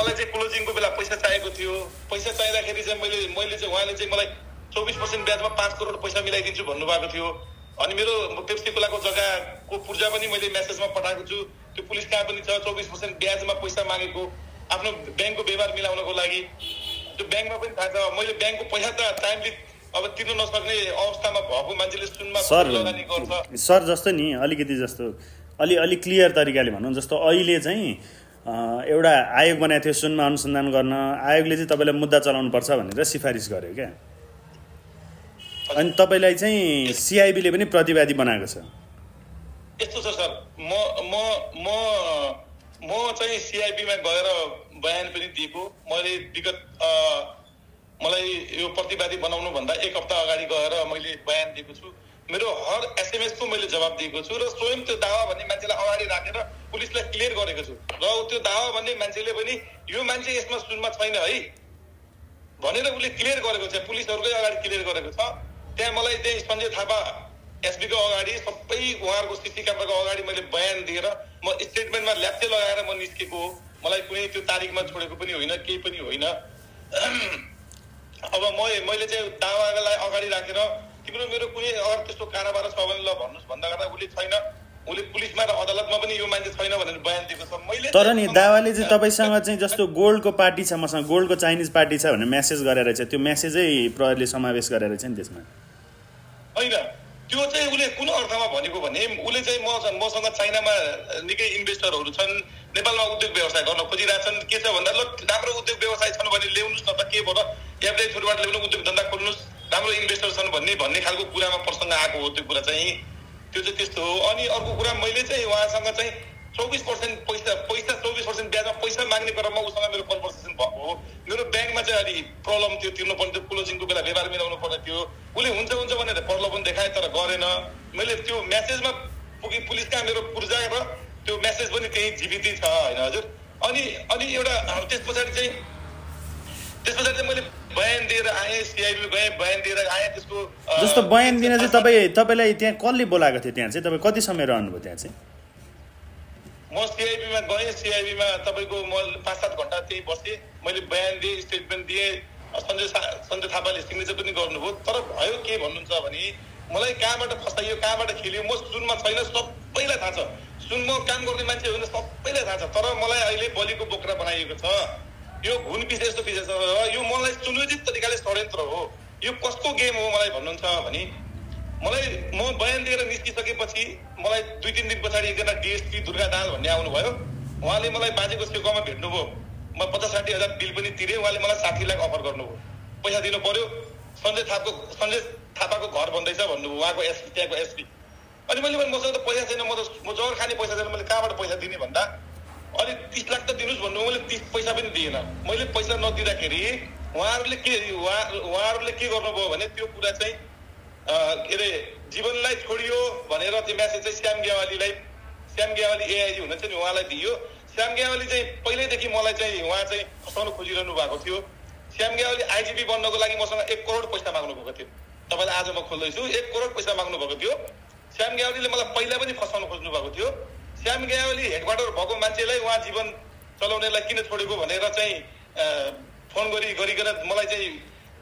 मलाई क्लोजिङको बेला पैसा चाहिएको थियो। पैसा चाहिँदाखेरि मैले उहाँले मलाई 24% ब्याजमा 5 करोड पैसा मिलाइदिन्छु भन्नुभएको थियो। अनि मेरो पेप्सी कोलाको जग्गाको पूर्जा पनि मैले मेसेजमा पठाएको छु। त्यो पुलिस कहाँ पनि छ, 24% ब्याजमा पैसा मागेको, आफ्नो ब्याङ्कको व्यवहार मिलाउनको लागि। त्यो ब्याङ्कमा पनि थाहा छ मैले ब्याङ्कको पैसा त टाइमली अब तिर्न नसक्ने अवस्थामा भएको मान्छेले सुनमा लगानी गर्छ। सर जस्तो नि अलिकति जस्तो अलि क्लियर तरिकाले भन्नु जस्तो अहिले चाहिँ एउटा आयोग बनाएको थियो सुनमा अनुसन्धान गर्न, आयोगले चाहिँ तपाईलाई मुद्दा चलाउनु पर्छ भनेर सिफारिस गर्यो क्या। अनि तपाईलाई चाहिँ सीआईबीले पनि प्रतिवादी बनाएको छ। यस्तो छ सर, म चाहिँ सीआईबीमा गएर बयान पनि दिएको। मैले विगत मलाई यो प्रतिवादी बनाउनु भन्दा 1 हप्ता अगाडि गएर मैले बयान दिएको छु। मेरो हर एसएमएसको मैले जवाब दिएको छु र स्वयं त्यो दावा भन्ने मान्छेलाई अगाडि राखेर पुलिसलाई क्लियर गरेको छु। र त्यो दावा भन्ने मान्छेले पनि यो मान्छे यसमा सुनमा छैन है भनेर उसले क्लियर गरेको छ, पुलिसहरूकै अगाडि क्लियर गरेको छ। त्यहाँ मलाई त्यहाँ सञ्जय थापा एसपीको अगाडि सबै उहाँहरूको स्थिति क्यामराको अगाडि मैले बयान दिएर म स्टेटमेन्टमा ल्याप्चे लगाएर म निस्केको हो। मलाई कुनै त्यो तारिकमा छोडेको पनि होइन, केही पनि होइन। अब मैले चाहिँ दावालाई अगाडि राखेर तिम्रो मेरो कुनै अरू त्यस्तो कारोबार छ भने ल भन्नुहोस् भन्दा गर्दा उसले छैन, उसले पुलिसमा र अदालतमा पनि यो मान्छे छैन भनेर बयान दिएको छ। मैले तर नि दावाले चाहिँ तपाईँसँग चाहिँ जस्तो गोल्डको पार्टी छ, मसँग गोल्डको चाइनिज पार्टी छ भनेर मेसेज गरेर चाहिँ त्यो मेसेजै प्रहरीले समावेश गरेर चाहिँ त्यसमा होइन। त्यो चाहिँ उसले कुन अर्थमा भनेको भने उसले चाहिँ मसँग चाइनामा निकै इन्भेस्टरहरू छन्, नेपालमा उद्योग व्यवसाय गर्न खोजिरहेछन्। के छ भन्दा ल राम्रो उद्योग व्यवसाय छन् भने ल्याउनुहोस् न त, के भयो एभरेज छोटबाट ल्याउनु, उद्योग धन्दा खोल्नुहोस्, राम्रो इन्भेस्टर छन् भन्ने खालको कुरामा प्रसङ्ग आएको हो। त्यो कुरा चाहिँ त्यो चाहिँ त्यस्तो हो। अनि अर्को कुरा मैले चाहिँ उहाँसँग चाहिँ 24% पैसा 24% ब्याजमा पैसा माग्ने क्रममा उसँग मेरो कन्भर्सेसन भएको हो। मेरो ब्याङ्कमा चाहिँ अलि प्रब्लम थियो, तिर्नुपर्ने थियो, क्लोजिङको बेला व्यवहार मिलाउनु पर्ने थियो। उसले हुन्छ हुन्छ भनेर प्रलोभन देखाएँ तर गरेन। मैले त्यो म्यासेजमा पुगे पुलिसका मेरो पूर्जा र त्यो म्यासेज पनि त्यहीँ जीवितै छ होइन हजुर। अनि अनि एउटा त्यस पछाडि चाहिँ मैले बयान दिएर आएँ, सीआईबी गएँ, बयान दिएर आएँ। त्यसको जस्तो बयान दिन चाहिँ तपाईँलाई त्यहाँ कसले बोलाएको थियो? त्यहाँ चाहिँ तपाईँ कति समय रहनुभयो? त्यहाँ चाहिँ म सीआईबीमा गएँ। सीआईबीमा तपाईँको म 5-7 घन्टा त्यही बसेँ। मैले बयान दिएँ, स्टेटमेन्ट दिएँ। सञ्जय थापाले सिग्नेचर पनि गर्नुभयो। तर भयो के भन्नुहुन्छ भने मलाई कहाँबाट फसाइयो, कहाँबाट खेल्यो, म सुनमा छैन, सबैलाई थाहा छ। सुन म काम गर्ने मान्छे हो भने सबैलाई थाहा छ। तर मलाई अहिले बलिको बोक्रा बनाइएको छ। यो घुन पिस यस्तो पिस छ, यो मलाई सुनियोजित तरिकाले षड्यन्त्र हो। यो कसको गेम हो मलाई भन्नुहुन्छ भने मलाई म बयान दिएर निस्किसकेपछि मलाई 2-3 दिन पछाडि एकजना डीएसपी दुर्गा दाल भन्ने आउनुभयो। उहाँले मलाई बाजेको सेवामा भेट्नुभयो। म 50-60 हजार बिल पनि तिरेँ। उहाँले मलाई 60 लाख अफर गर्नुभयो, पैसा दिनु पर्यो। सञ्जय थापाको घर भन्दैछ भन्नुभयो उहाँको एसपी, त्यहाँको एसपी। अनि मैले मसँग त पैसा छैन, म जहर खाने पैसा छैन, मैले कहाँबाट पैसा दिने भन्दा अनि 30 लाख त दिनुहोस् भन्नुभयो। मैले 30 पैसा पनि दिएन। मैले पैसा नदिँदाखेरि उहाँहरूले के गर्नुभयो भने त्यो कुरा चाहिँ के अरे जीवनलाई छोडियो भनेर त्यो म्यासेज चाहिँ श्याम ज्ञवाली एआइजी हुनुहुन्छ नि उहाँलाई दियो। श्याम ज्ञवाली चाहिँ पहिल्यैदेखि मलाई चाहिँ उहाँ चाहिँ फसाउनु खोजिरहनु भएको थियो। श्याम ज्ञवाली आईजीपी बन्नको लागि मसँग 1 करोड पैसा माग्नु भएको थियो। तपाईँलाई आज म खोल्दैछु, 1 करोड पैसा माग्नु भएको थियो। श्याम ज्ञवालीले मलाई पहिला पनि फसाउनु खोज्नु भएको थियो। श्याम ज्ञवाली हेडक्वार्टर भएको मान्छेलाई उहाँ जीवन चलाउनेलाई किन छोडेको भनेर चाहिँ फोन गरिकन मलाई चाहिँ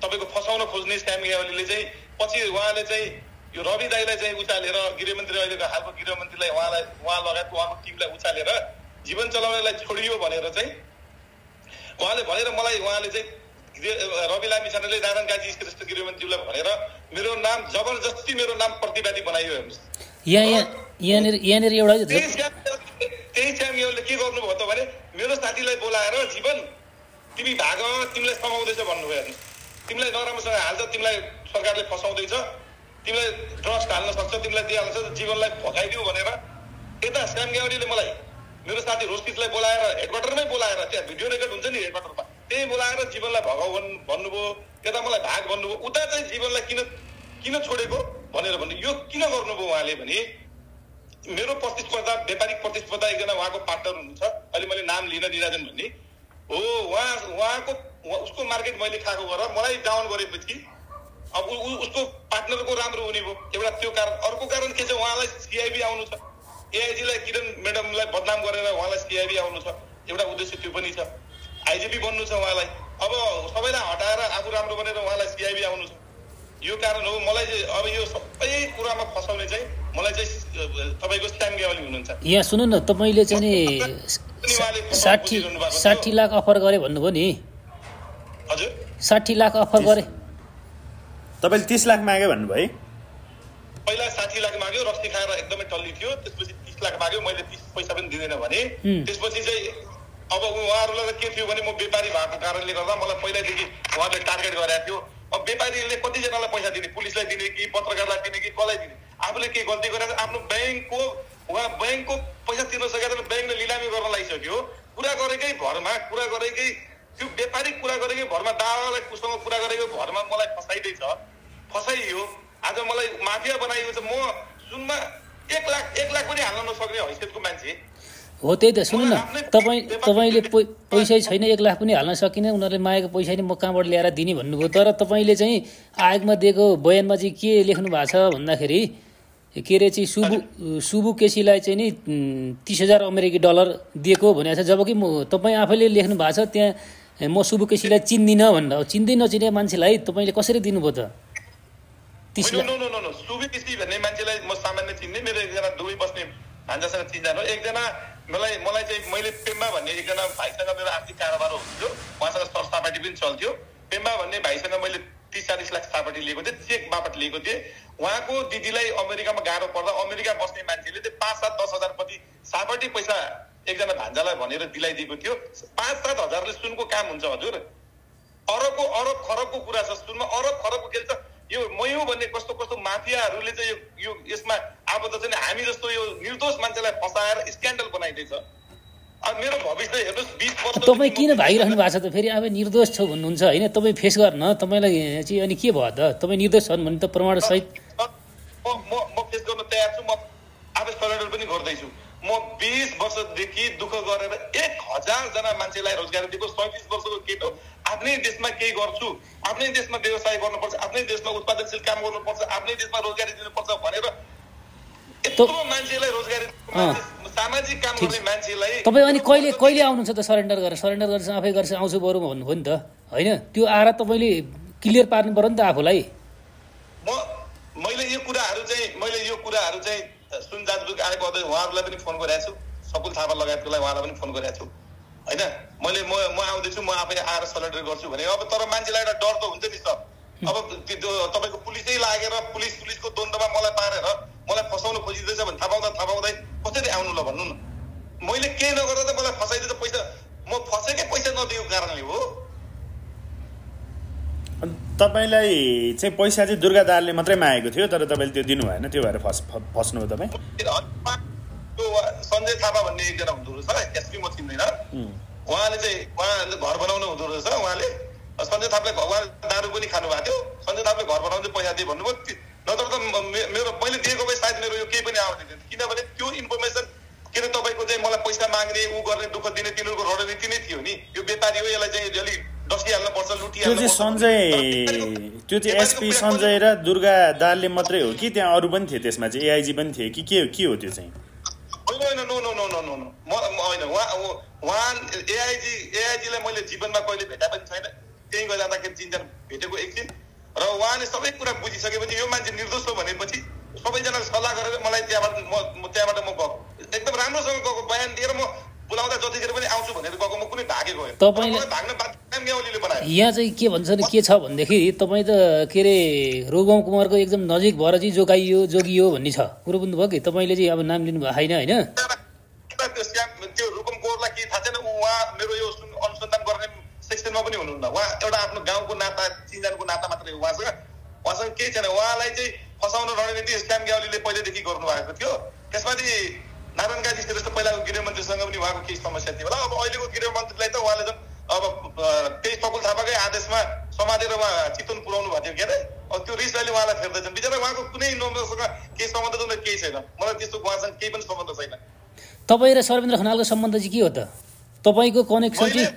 तपाईँको फसाउन खोज्ने श्याम ज्ञवालीले चाहिँ पछि उहाँले चाहिँ यो रवि दाईलाई चाहिँ उचालेर गृहमन्त्री, अहिलेको हालको गृहमन्त्रीलाई, उहाँ लगायत उहाँको टिमलाई उचालेर जीवन चलाउनेलाई छोडियो भनेर चाहिँ उहाँले भनेर मलाई उहाँले चाहिँ रवि लामी छानेले नारायण काजी श्रेष्ठ गृहमन्त्रीलाई भनेर जबरजस्ती मेरो नाम प्रतिवादी बनाइयो। हेर्नुहोस् यहाँनिर एउटा त्यही च्याम्पियनले के गर्नुभयो त भने मेरो साथीलाई बोलाएर जीवन तिमी भाग, तिमीलाई समाउँदैछ भन्नुभयो। हेर्नु, तिमीलाई नराम्रोसँग हाल्छ, तिमीलाई सरकारले फसाउँदैछ, तिमीलाई ट्रस्ट हाल्न सक्छ, तिमीलाई दिइहाल्छ, जीवनलाई फकाइदियो भनेर यता श्याम ज्ञवालीले मलाई मेरो साथी रोस्कितलाई बोलाएर हेडक्वार्टरमै बोलाएर, त्यहाँ भिडियो रेकर्ड हुन्छ नि हेडक्वार्टरमा, त्यही बोलाएर जीवनलाई भगाउ भन्नुभयो। यता मलाई भाग भन्नुभयो। उता चाहिँ जीवनलाई किन छोडेको भनेर भन्नु। यो किन गर्नुभयो उहाँले भने मेरो प्रतिस्पर्धा, व्यापारिक प्रतिस्पर्धा एकजना उहाँको पार्टनर हुनुहुन्छ, अहिले मैले नाम लिन निराजन भन्ने हो। उसको मार्केट मैले खाएको गरेर मलाई डाउन गरेपछि अब उसको पार्टनरको राम्रो हुने भयो। एउटा त्यो कारण। अर्को कारण के छ, उहाँलाई सीआईबी आउनु छ, एआइजीलाई किरण म्याडमलाई बदनाम गरेर उहाँलाई सीआईबी आउनु छ, एउटा उद्देश्य त्यो पनि छ। आईजीपी बन्नु छ उहाँलाई, अब सबैलाई हटाएर आफू राम्रो बनेर उहाँलाई सीआईबी आउनु छ। यो कारण हो मलाई अब यो सबै कुरामा फसाउने चाहिँ मलाई चाहिँ तपाईको श्याम ज्ञवाली हुनुहुन्छ। यहाँ सुन्नु न, तपाईले चाहिँ नि 60 लाख अफर गरे भन्नुभयो नि? हजुर 60 लाख अफर गरे, तपाईले 30 लाख मागे भन्नुभयो। पहिला 60 लाख माग्यो, रक्सी खाएर एकदमै टल्ली थियो, त्यसपछि 30 लाख माग्यो, मैले 30 पैसा पनि दिदैन भने। त्यसपछि चाहिँ अब उहाँहरूलाई के थियो भने म व्यापारी भएको कारणले गर्दा मलाई पहिल्यैदेखि उहाँले टार्गेट गरेको थियो। अब व्यापारीले कतिजनालाई पैसा दिने, पुलिसलाई दिने कि पत्रकारलाई दिने कि कसलाई दिने? आफूले के गल्ती गरेर आफ्नो ब्याङ्कको, उहाँ ब्याङ्कको पैसा तिर्न सकेको छैन, ब्याङ्कले लिलामी गर्न लागिसक्यो। कुरा गरेकै भरमा, कुरा गरेकै त्यो व्यापारिक कुरा गरेकै भरमा, दावालाई कुसँग कुरा गरेको भरमा मलाई फसाइदैछ, फसाइयो। आज मलाई माफिया बनाइयो छ। म सुनमा 1 लाख पनि हाल्न नसक्ने हैसियतको मान्छे हो। त्यही त सुन्नु न, तपाईँले पैसै छैन 1 लाख पनि हाल्न सकिने, उनीहरूले मागेको पैसा नि म कहाँबाट ल्याएर दिने भन्नुभयो। तर तपाईँले चाहिँ आयोगमा दिएको बयानमा चाहिँ के लेख्नु भएको छ भन्दाखेरि के अरे चाहिँ सुबु केसीलाई चाहिँ नि $30,000 दिएको भनेको छ, जबकि तपाईँ आफैले लेख्नु भएको छ त्यहाँ म सुबु केसीलाई चिन्दिनँ भनेर। चिन्दै नचिने मान्छेलाई तपाईँले कसरी दिनुभयो त 30 लाख? सुबु केसी भन्ने मान्छेलाई म सामान्य चिन्ने, मेरो एकजना दुवै बस्ने भान्जासँग चिन्जान हो। एकजना मलाई चाहिँ मैले पेम्बा भन्ने एकजना भाइसँग मेरो आर्थिक कारोबार हुन्थ्यो, उहाँसँग सरसापाटी पनि चल्थ्यो। पेम्बा भन्ने भाइसँग मैले 30-40 लाख सापाटी लिएको थिएँ, चेक बापट लिएको थिएँ। उहाँको दिदीलाई अमेरिकामा गाह्रो पर्दा अमेरिका बस्ने मान्छेले चाहिँ 5-7-10,000 पति सापाटी पैसा एकजना भान्जालाई भनेर दिलाइदिएको थियो। 5-7 हजारले सुनको काम हुन्छ हजुर। अरब खरबको कुरा छ, सुनमा अरब खरबको खेल छ। यो मयौँ भन्ने कस्तो कस्तो माफियाहरूले चाहिँ यो यसमा अब त चाहिँ हामी जस्तो यो निर्दोष मान्छेलाई फसाएर स्क्यान्डल बनाइदैछ। अब मेरो भविष्य हेर्नुहोस्, 20 वर्ष। तपाईँ किन भागिरहनु भएको छ त? फेरि अब निर्दोष छ भन्नुहुन्छ होइन, तपाईँ फेस गर्न तपाईँलाई चाहिँ अनि के भयो त? तपाईँ निर्दोष छन् भने त प्रमाण सहित म फेस गर्न तयार छु। म आफै सरेन्डर पनि गर्दैछु। म 20 वर्षदेखि दुःख गरेर 1000 जना मान्छेलाई रोजगारी दिएको 37 वर्षको केटो। आफ्नै देशमा केही गर्छु, आफ्नै देशमा व्यवसाय गर्नुपर्छ, आफ्नै देशमा उत्पादनशील काम गर्नुपर्छ, आफ्नै देशमा रोजगारी दिनुपर्छ भनेर यत्रो मान्छेलाई रोजगारी, सामाजिक काम गर्ने मान्छेलाई। तपाईँ अनि कहिले आउनुहुन्छ त सरेन्डर गरेर? सरेन्डर गरेर आफै गरेर आउँछु बरु भन्नुभयो नि त होइन? त्यो आएर तपाईँले क्लियर पार्नु पर्यो नि त आफूलाई। मैले यो कुराहरू चाहिँ सुन जाजबुक आएको उहाँहरूलाई पनि फोन गरेको छु, सकुल थापा लगायतकोलाई उहाँलाई पनि फोन गरेको छु होइन। मैले म आउँदैछु, म आफै आएर सरेन्डर गर्छु भने। अब तर मान्छेलाई एउटा डर त हुन्छ नि सर। अब त्यो तपाईँको पुलिसै लागेर पुलिसको द्वन्द्वमा मलाई पारेर मलाई फसाउनु खोजिँदैछ भने थाहा पाउँदै कसरी आउनु ल भन्नु न? मैले केही नगर्दा त मलाई फसाइदिन्छ पैसा, म फसेकै पैसा नदिएको कारणले हो। तपाईँलाई चाहिँ पैसा चाहिँ दुर्गा दालले मात्रै मागेको थियो, तर तपाईँले त्यो दिनु भएन, त्यो भएर फस्नु हो तपाईँ। सञ्जय थापा भन्ने एकजना हुँदो रहेछ, एसपी म चिन्दैन। उहाँले चाहिँ घर बनाउनु हुँदो रहेछ। उहाँले सञ्जय थापाले दारू पनि खानु भएको थियो। सञ्जय थापाले घर बनाउनु पैसा दिए भन्नुभयो, नत्र त मैले दिएको भए सायद मेरो यो केही पनि आउने थिएन। किनभने त्यो इन्फर्मेसन के अरे तपाईँको चाहिँ मलाई पैसा माग्ने, ऊ गर्ने, दुःख दिने, तिनीहरूको रणनीति नै थियो नि। यो व्यापारी हो, यसलाई चाहिँ अलिक डसिहाल्नु पर्छ, लुटिहाल्नु पर्छ। त्यो चाहिँ एसपी सञ्जय र दुर्गा दालले मात्रै हो कि त्यहाँ अरू पनि थिए? त्यसमा चाहिँ एआइजी पनि थिए कि के हो त्यो चाहिँ? नो होइन, उहाँ एआइजीलाई मैले जीवनमा कहिले भेटा पनि छैन। त्यहीँ गएर जाँदाखेरि 3 जना भेटेको एकछिन, र उहाँले सबै कुरा बुझिसकेपछि यो मान्छे निर्दोष हो भनेपछि सबैजनाले सल्लाह गरेर मलाई त्यहाँबाट म गएको, एकदम राम्रोसँग गएको, बयान दिएर म बोलाउँदा जतिखेर पनि आउँछु भनेर गएको। म कुनै भागेको होइन। तपाईँले भाग्न बाध्यताले बनायो। यहाँ चाहिँ के भन्छ नि, के छ भनेदेखि तपाईँ त के अरे रोगौँ कुमारको एकदम नजिक भएर चाहिँ जोगियो भन्ने छ कुरो बुझ्नुभयो कि? तपाईँले चाहिँ अब नाम लिनुभएको छैन होइन? त्यो रुकुम कोरलाई केही थाहा छैन। उहाँ मेरो यो अनुसन्धान गर्ने सेक्सनमा पनि हुनुहुन्न। उहाँ एउटा आफ्नो गाउँको नाता, चिन्जानको नाता मात्रै हो। उहाँसँग केही छैन। उहाँलाई चाहिँ फसाउन रणनीति श्याम ज्ञवालीले पहिलेदेखि गर्नुभएको थियो। त्यसमाथि नारायण काजी श्रेष्ठ पहिलाको गृहमन्त्रीसँग पनि उहाँको केही समस्या थियो होला। अब अहिलेको गृहमन्त्रीलाई त उहाँले झन् अब त्यही सकुल थापाकै आदेशमा समातेर उहाँ चितवन पुर्याउनु भएको थियो के अरे। अब त्यो रिस अहिले उहाँलाई फेर्दैछन्। बिचरा उहाँको कुनै नम्बरसँग केही सम्बन्ध त केही छैन। मलाई त्यस्तो उहाँसँग केही पनि सम्बन्ध छैन। तपाईँ र सर्वेन्द्र खनालको सम्बन्ध चाहिँ के हो त? तपाईँको कनेक्सन चाहिँ?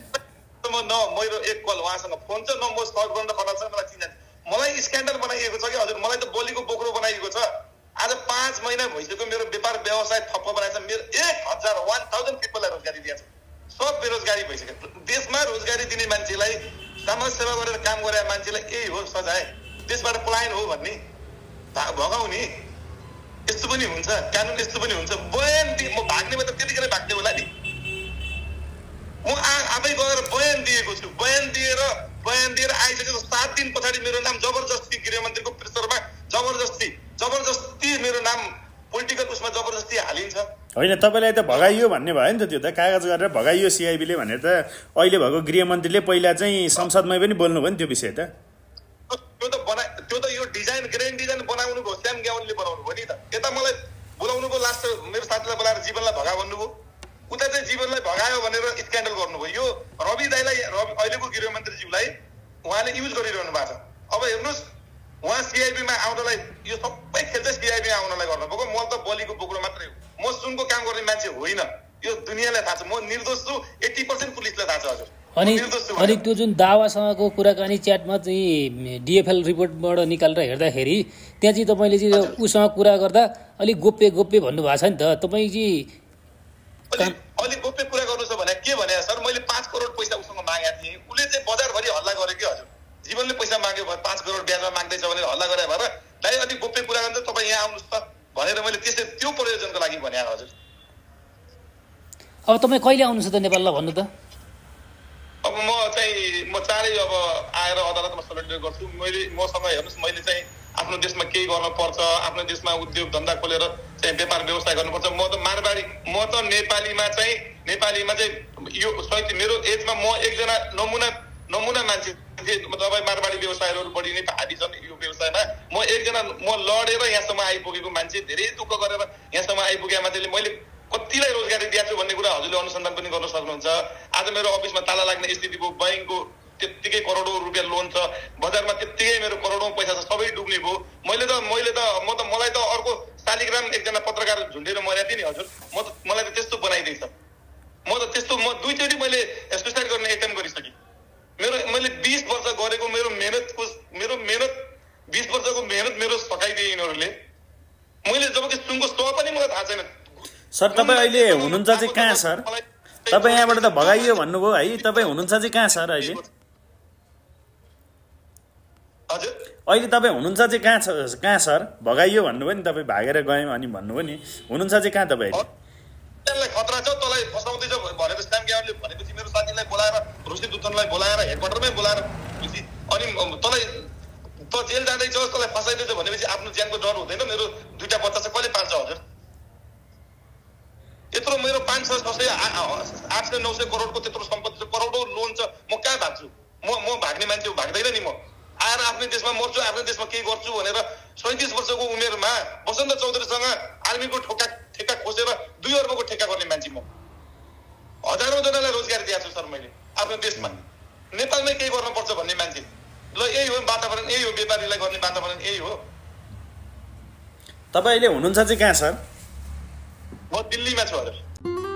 न मेरो एक कल उहाँसँग फोन छ, न म सर्वेन्द्र खनालसँग मलाई चिन्ता। मलाई स्क्यान्डल बनाइएको छ कि हजुर, मलाई त बोलीको बोक्रो बनाइएको छ। आज 5 महिना भइसक्यो, मेरो व्यापार व्यवसाय ठप्प बनाएछ। मेरो 1000 पिपललाई रोजगारी दिएछ। सब बेरोजगारी भइसक्यो। देशमा रोजगारी दिने मान्छेलाई, समाज सेवा गरेर काम गरे मान्छेलाई यही हो सजाय, देशबाट पलायन हो भन्ने भगाउने। यस्तो पनि हुन्छ, कानुन यस्तो पनि हुन्छ। बयान दिए म भाग्ने मात्र त्यतिकै भाग्ने होला नि, म आफै गएर बयान दिएको छु। बयान दिएर आइसकेको 7 दिन पछाडि मेरो नाम जबरजस्ती गृहमन्त्रीको प्रेसरमा जबरजस्ती मेरो नाम पोलिटिकल उसमा जबरजस्ती हालिन्छ। होइन, तपाईँलाई त भगाइयो भन्ने भयो नि त, त्यो त कागज गरेर भगाइयो सिआइबीले भनेर त अहिले भएको गृहमन्त्रीले, पहिला चाहिँ संसदमै पनि बोल्नु भयो नि त्यो विषय। त्यो त यो डिजाइन ग्रेन डिजाइन बनाउनु भयो, श्याम ज्ञवालीले बनाउनु भयो नि त। यता मलाई बोलाउनु भयो, लास्ट मेरो साथीलाई बोलाएर जीवनलाई भगा भन्नुभयो, उता चाहिँ जीवनलाई भगायो भनेर स्क्यान्डल गर्नुभयो। यो रवि दाईलाई, अहिलेको गृहमन्त्रीज्यूलाई उहाँले युज गरिरहनु भएको छ। अब हेर्नुहोस्, उहाँ सिआइबीमा आउनलाई यो सबै खेल्दै सिआइबीमा आउनलाई गर्नुभएको। म त बलिको बोक्रो मात्रै हो, म सुनको काम गर्ने मान्छे होइन, यो दुनियाँलाई थाहा छ म निर्दोष छु। 80% पुलिसलाई थाहा छ। हजुर, अनि त्यो जुन दावासँगको कुराकानी च्याटमा चाहिँ डिएफएल रिपोर्टबाट निकालेर हेर्दाखेरि त्यहाँ चाहिँ तपाईँले चाहिँ उसँग कुरा गर्दा अलिक गोप्य भन्नुभएको छ नि त। तपाईँ चाहिँ अलिक गोप्य कुरा गर्नु छ भने के भने, सर मैले 5 करोड पैसा उसँग मागेको थिएँ, उसले चाहिँ बजारभरि हल्ला गर्यो कि। हजुर, जीवनले पैसा माग्यो भने 5 करोड ब्याजमा माग्दैछ भनेर हल्ला गरे भएर दाइ अलिक गोप्य कुरा गर्नु, तपाईँ यहाँ आउनुहोस् त भनेर मैले त्यसै त्यो प्रयोजनको लागि भने। हजुर, अब तपाईँ कहिले आउनुहुन्छ त नेपाललाई भन्नु त? अब म चाँडै अब आएर अदालतमा सरेन्डर गर्छु। मसँग हेर्नुहोस्, मैले चाहिँ आफ्नो देशमा केही गर्नुपर्छ, आफ्नो देशमा उद्योग धन्दा खोलेर चाहिँ व्यापार व्यवसाय गर्नुपर्छ। म त नेपालीमा चाहिँ यो सहित मेरो एजमा म एकजना नमुना मान्छे, तपाईँ मारवाडी व्यवसायहरू बढी नै हाबी छन् यो व्यवसायमा। म लडेर यहाँसम्म आइपुगेको मान्छे, धेरै दुःख गरेर यहाँसम्म आइपुगे मान्छेले मैले कतिलाई रोजगारी दिएको छु भन्ने कुरा हजुरले अनुसन्धान पनि गर्न सक्नुहुन्छ। आज मेरो अफिसमा ताला लाग्ने स्थिति भयो, बैंकको त्यत्तिकै करोडौं रुपियाँ लोन छ, बजारमा त्यत्तिकै मेरो करोडौं पैसा छ, सबै डुब्ने भयो। मलाई त अर्को शालिग्राम एकजना पत्रकार झुन्डेर मरेको थिएँ नि। हजुर, मलाई त त्यस्तो बनाइदिन्छ। म 2चोटि मैले सुसाइड गर्ने एटेम्प गरिसकेँ। मैले 20 वर्ष गरेको मेरो मेहनत 20 वर्षको मेहनत मेरो सकाइदिए यिनीहरूले। मैले जबकि सुनको स्व पनि मलाई थाहा छैन। सर, तपाईँ अहिले हुनुहुन्छ चाहिँ कहाँ? सर, तपाईँ यहाँबाट त भगाइयो भन्नुभयो है, तपाईँ हुनुहुन्छ चाहिँ कहाँ सर? अहिले तपाईँ हुनुहुन्छ चाहिँ कहाँ सर? भगाइयो भन्नुभयो नि, तपाईँ भागेर गयौँ अनि भन्नुभयो नि, हुनुहुन्छ चाहिँ कहाँ तपाईँ? खतरा छ, तँलाई फसाउँदैछ भनेर श्याम ज्ञवालीले भनेपछि मेरो साथीलाई बोलाएर, रोशी दुतनलाई बोलाएर, हेडक्वार्टरमै बोलाएर अनि तँलाई त जेल जाँदैछ, तँलाई फसाइदैछ भनेपछि आफ्नो ज्यानको डर हुँदैन? मेरो 2टा बच्चा छ, कसले पाल्छ? हजुर, त्यत्रो मेरो 500-600-800-900 करोडको त्यत्रो सम्पत्ति छ, करोडौं लोन छ, म कहाँ भाग्छु? म भाग्ने मान्छे हो, भाग्दैन नि। म आएर आफ्नै देशमा मर्छु, आफ्नै देशमा केही गर्छु भनेर 37 वर्षको उमेरमा वसन्त चौधरीसँग आर्मीको ठेक्का खोसेर 2 अर्बको ठेक्का गर्ने मान्छे म। हजारौं जनालाई रोजगारी दिएको छु सर मैले आफ्नो देशमा। नेपालमै केही गर्नुपर्छ भन्ने मान्छे, ल यही हो वातावरण, यही हो व्यापारीलाई गर्ने वातावरण, यही हो। तपाईँ अहिले हुनुहुन्छ चाहिँ कहाँ सर? म दिल्लीमा छु। हजुर।